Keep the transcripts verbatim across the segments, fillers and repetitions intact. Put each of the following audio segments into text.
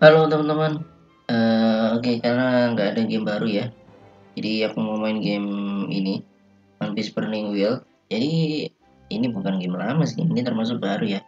Halo teman-teman, uh, oke okay, karena nggak ada game baru ya, jadi aku mau main game ini, One Piece Burning Wheel. Jadi ini bukan game lama sih, ini termasuk baru ya.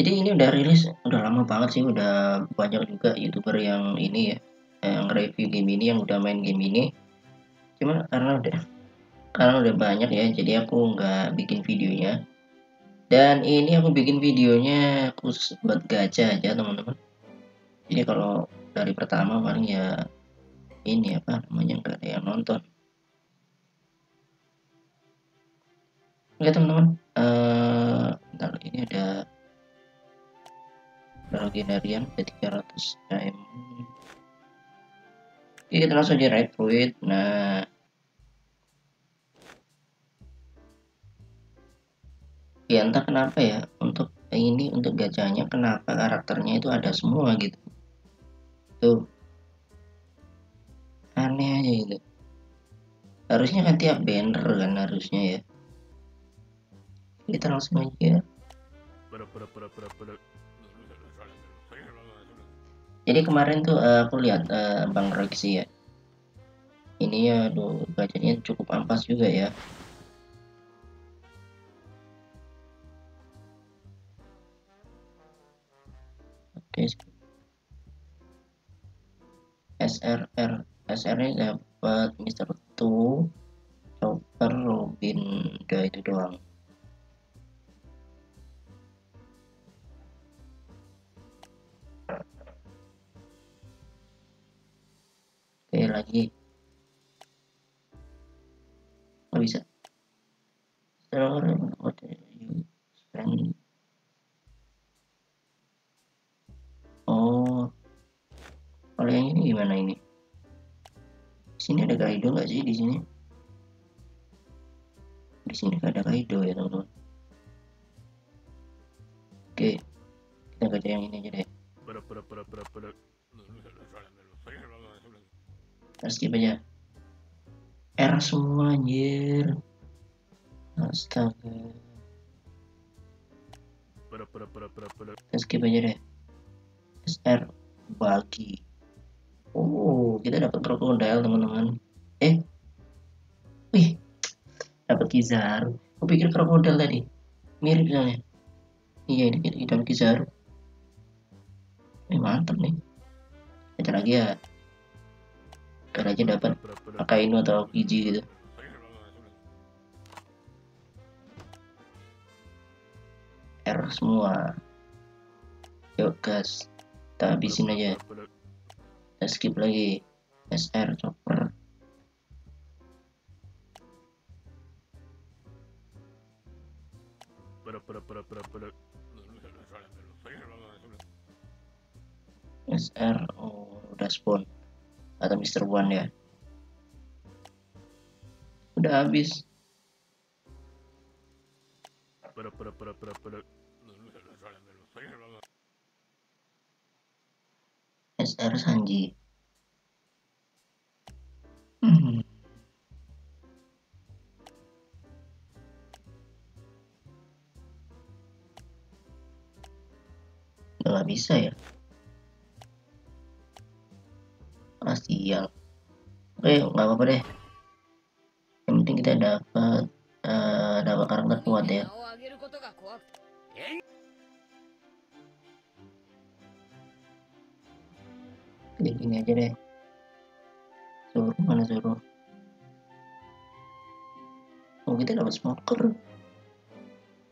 Jadi ini udah rilis, udah lama banget sih, udah banyak juga youtuber yang ini ya, yang review game ini, yang udah main game ini. Cuman karena udah, karena udah banyak ya, jadi aku nggak bikin videonya. Dan ini aku bikin videonya khusus buat gacha aja teman-teman. Jadi kalau dari pertama paling ya ini apa namanya nggak ada yang nonton. Oke teman-teman, ntar uh, ini ada legendarian ke tiga ratus M. Oke, kita langsung di raid fluid. Nah, ya entah kenapa ya, untuk ini untuk gajahnya kenapa karakternya itu ada semua gitu. Tuh aneh aja gitu, harusnya kan tiap banner kan harusnya ya. Kita langsung aja, jadi kemarin tuh uh, aku lihat uh, Bang Reksi ya, ini ya aduh gajahnya cukup ampas juga ya. Oke, S R R S R ini dapat Mister Two, Chopper, Robin, udah itu doang. Oke lagi, nggak bisa. Oh, kalau yang ini gimana ini? Di sini ada Kaido nggak sih di sini? Di sini nggak ada Kaido ya teman-teman. Oke, kita kerja yang ini aja deh. Harus skip aja. R semua anjir. Astaga. Kita skip aja deh. S R bagi. Oh, kita dapat Crocodile teman-teman. Eh, wih, dapat Kizaru. Aku pikir Crocodile tadi, mirip soalnya. Iya, ini kita dapat Kizaru. Ini mantap nih. Kita lagi ya. Kita aja dapat Akainu atau Kiji gitu. R semua. Yuk gas. Kita habisin aja, kita skip lagi. S R Chopper, S R oh udah spawn atau Mister One ya, udah habis. S R Sanji. Hmm. Nggak bisa ya. Pasti yang. Oke, nggak apa-apa deh. Yang penting kita dapat uh, dapat karakter kuat ya. Klik ini aja deh. Suruh mana suruh? Oh kita dapat smoker.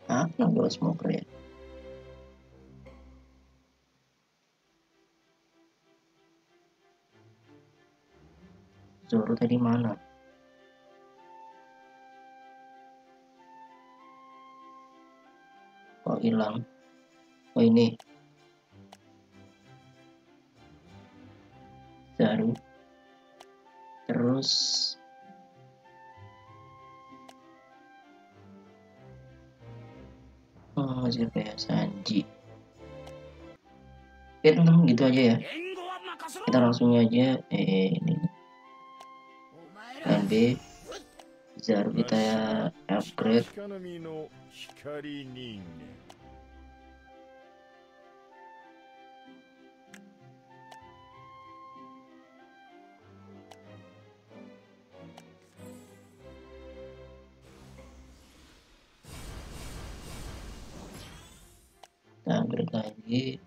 Apa dapat smoker ya? Suruh tadi mana? Kok hilang? Oh ini. Baru terus oh siapa ya, Sanji. Oke teman-teman gitu aja ya, kita langsung aja eh ini N B Kizaru kita upgrade. bergaji.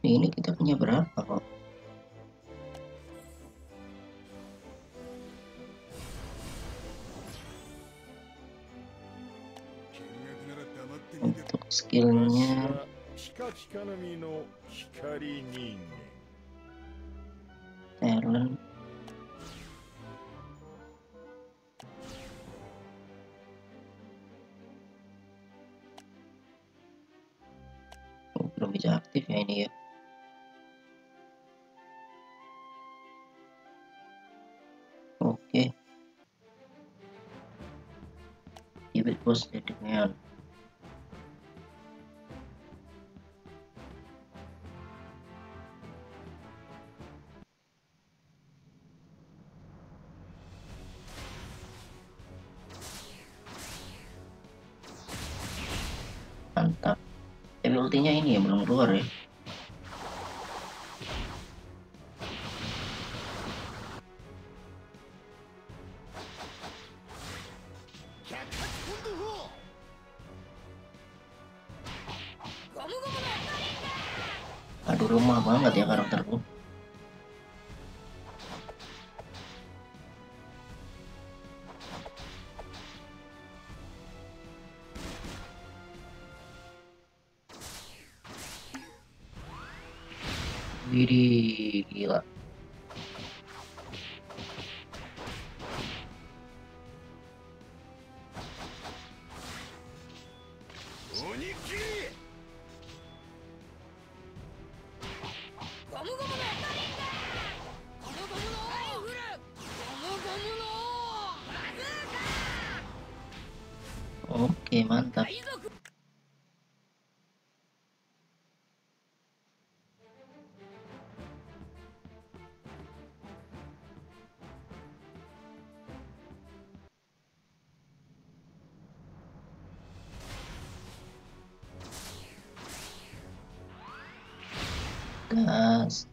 Ini kita punya berapa kok? Untuk skillnya talent oh, belum bisa aktif ya ini ya. Bos dengan mantap. Tapi ultinya ini ya belum keluar ya. Aduh, lemah banget ya karakterku. Widih, gila. Oke, mantap. Gas.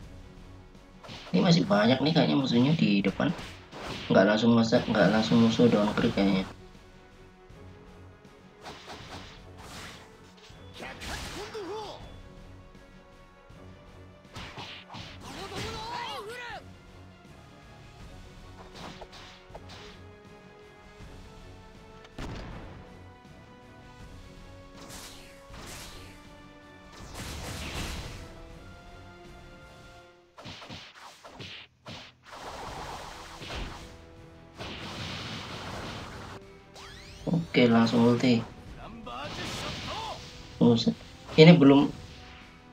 Ini masih banyak nih kayaknya musuhnya di depan. Nggak langsung masak, nggak langsung musuh down creek kayaknya. Oke, langsung ulti. Ini belum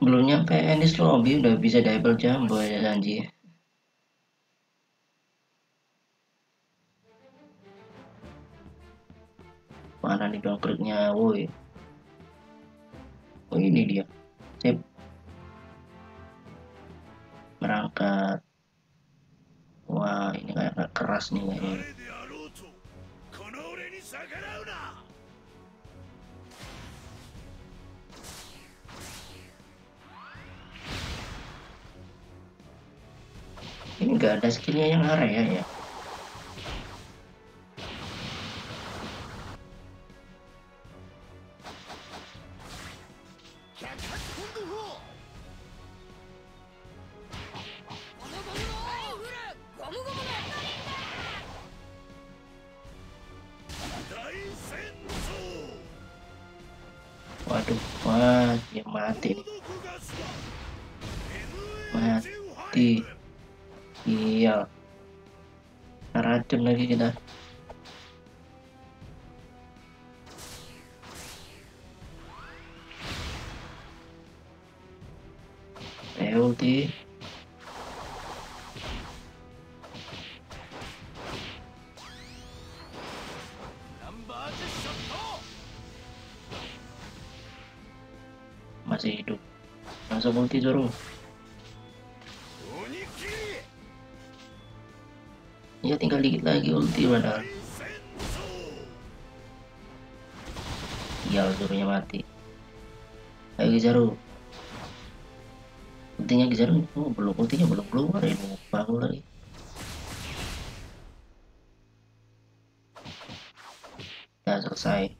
belum nyampe endless lobby udah bisa double jumbo ya Sanji. Mana nih down creek-nya, woi. Oh, ini dia. Sip. Berangkat. Wah, ini kayak keras nih kayaknya. Ini enggak ada skillnya yang area ya. Waduh, wah, dia mati nih. Mati. Iya. Racun lagi kita. Ulti. Masih hidup. Langsung ulti suruh. Ya tinggal dikit lagi ulti padahal. gagal, suruhnya mati. Ayo Kizaru, ultinya Kizaru oh, belum ultinya belum keluar ya, mau bangun lagi. Ya selesai.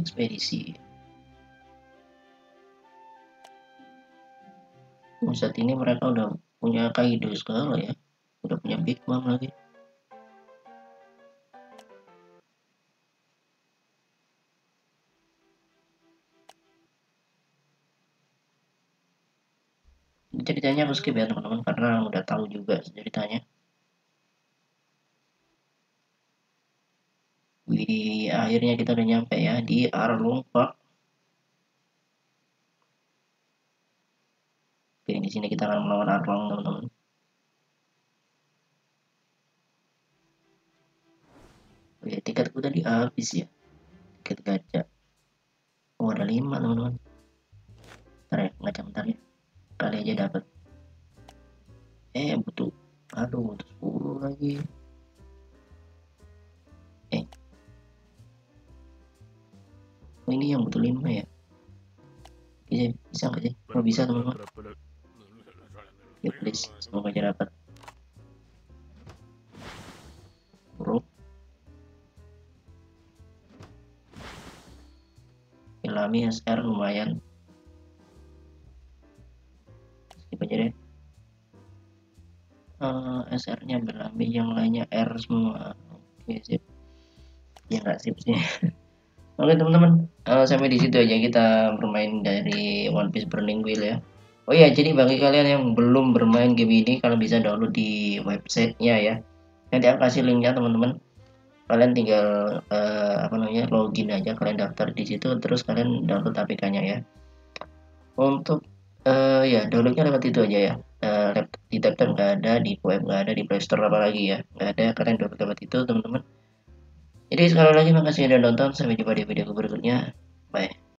Ekspedisi. Oh, saat ini mereka udah punya Kaido segala ya, udah punya Big Mom lagi. Ceritanya harus skip ya teman-teman karena udah tahu juga ceritanya. Di akhirnya kita udah nyampe ya di Arlong Park. Oke, di sini kita akan melawan Arlong teman-teman. Oke, tiketku tadi habis ya, tiket gacha. Oh ada lima teman-teman. Ntar ya, gacha bentar ya, kali aja dapat. Eh butuh, aduh butuh sepuluh lagi. Eh ini yang butuh lima ya, bisa bisa nggak sih? Oh bisa teman-teman ya, please semoga aja dapat. Buruk ilami S R lumayan, skip aja deh. uh, S R nya berlami, yang lainnya R semua. Oke sip ya, nggak sip sih. Oke teman-teman, uh, sampai di situ aja kita bermain dari One Piece Burning Wheel ya. Oh ya, jadi bagi kalian yang belum bermain game ini, kalian bisa download di websitenya ya. Nanti aku kasih linknya teman-teman. Kalian tinggal uh, apa namanya login aja, kalian daftar di situ, terus kalian download A P K-nya ya. Untuk uh, ya downloadnya lewat itu aja ya. Uh, di laptop nggak ada, di web nggak ada, di Play Store apa lagi ya, nggak ada. Kalian download lewat itu teman-teman. Jadi sekali lagi makasih sudah nonton, sampai jumpa di video berikutnya. Bye.